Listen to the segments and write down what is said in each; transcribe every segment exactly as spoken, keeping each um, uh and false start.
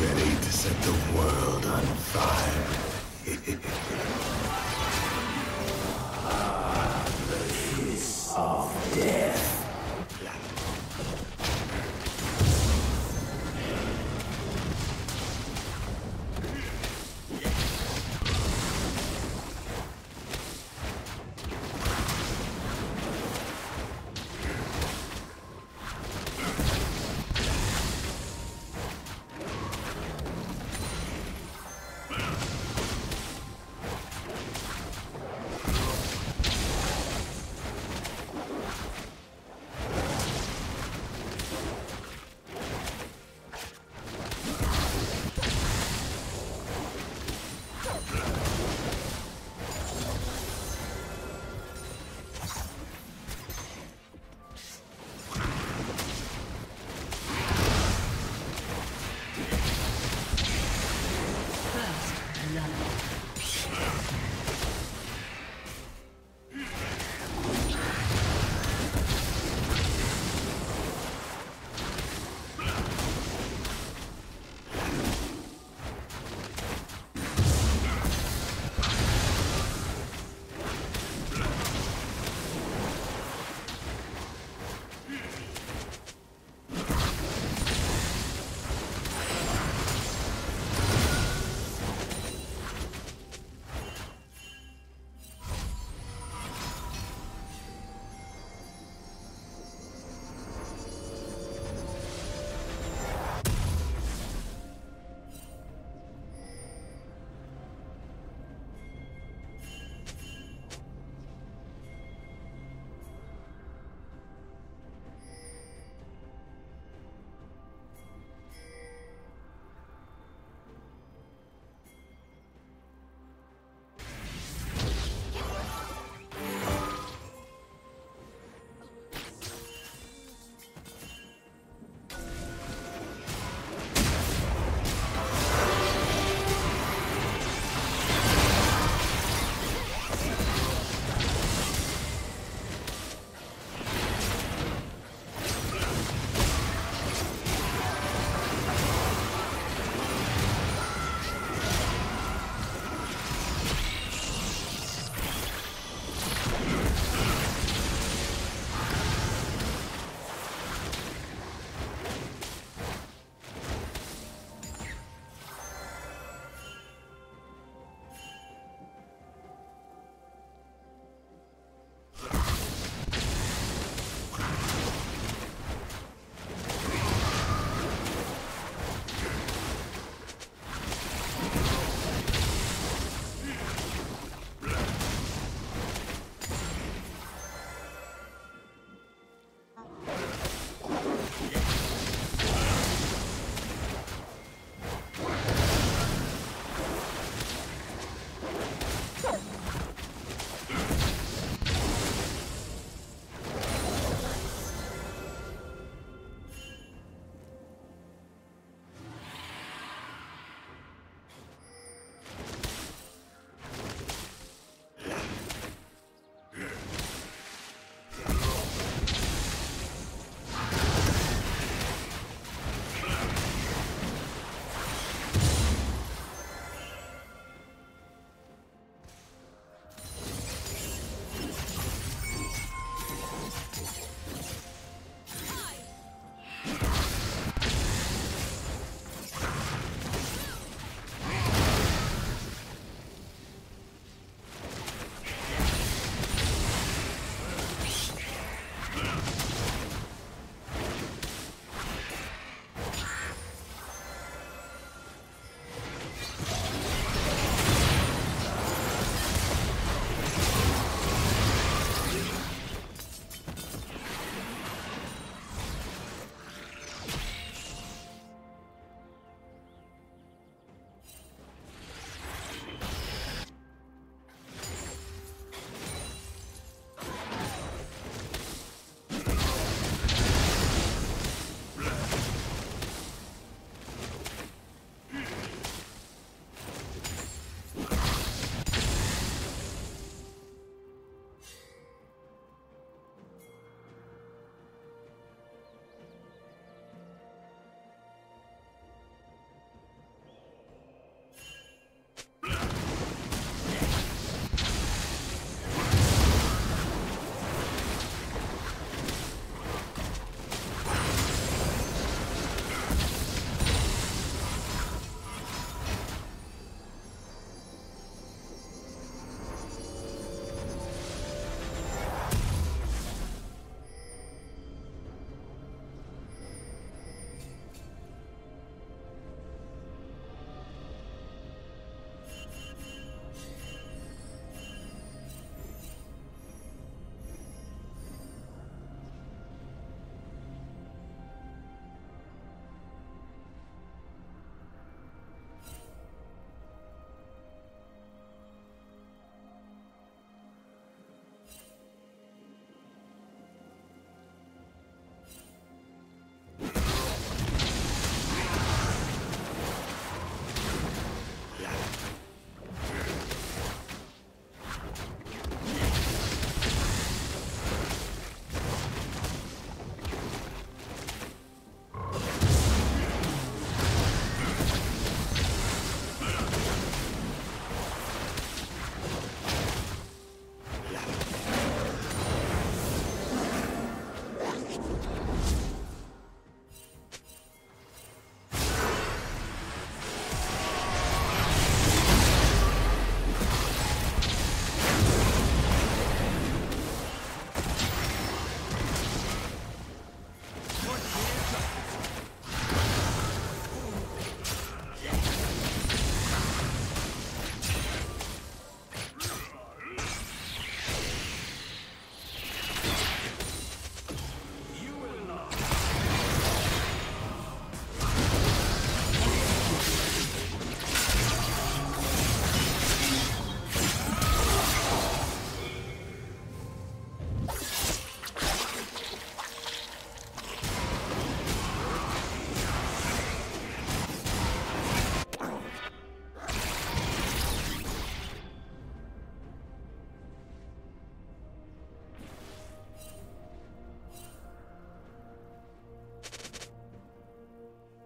ready to set the world on fire. Ah, the kiss of death.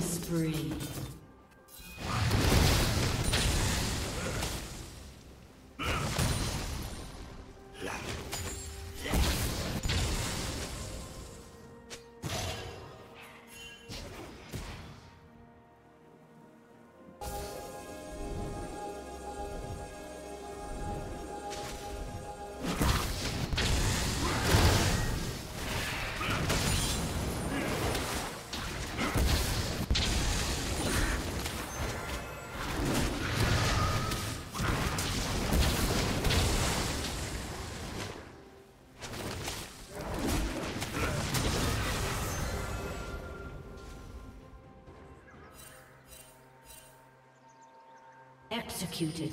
Spree. Executed.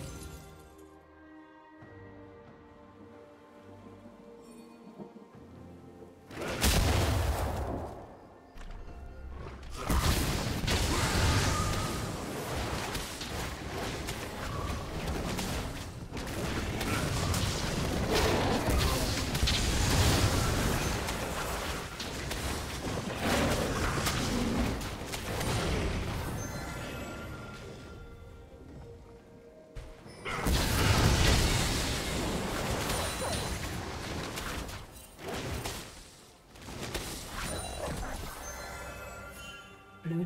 Blue